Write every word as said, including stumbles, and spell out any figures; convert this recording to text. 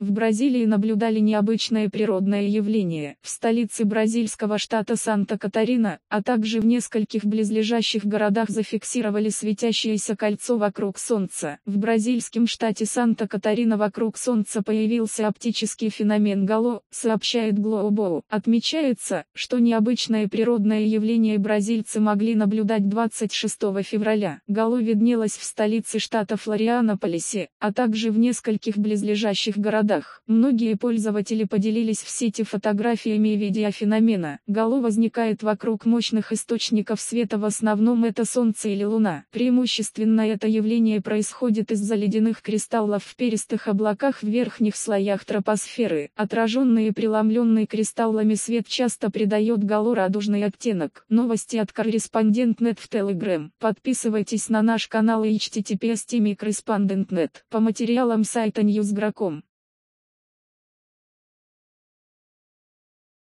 В Бразилии наблюдали необычное природное явление. В столице бразильского штата Санта-Катарина, а также в нескольких близлежащих городах зафиксировали светящееся кольцо вокруг Солнца. В бразильском штате Санта-Катарина вокруг Солнца появился оптический феномен Globo, сообщает Globo. Отмечается, что необычное природное явление бразильцы могли наблюдать двадцать шестого февраля. Globo виднелось в столице штата Флорианополисе, а также в нескольких близлежащих городах. Многие пользователи поделились в сети фотографиями и видео феномена. Globo возникает вокруг мощных источников света, в основном это Солнце или Луна. Преимущественно это явление происходит из-за ледяных кристаллов в перистых облаках в верхних слоях тропосферы. Отраженный и преломленный кристаллами свет часто придает Globo радужный оттенок. Новости от Корреспондент точка нет в Telegram. Подписывайтесь на наш канал и эйч ти ти пи эс точка ком слэш корреспондент точка нет. По материалам сайта Ньюсгроком.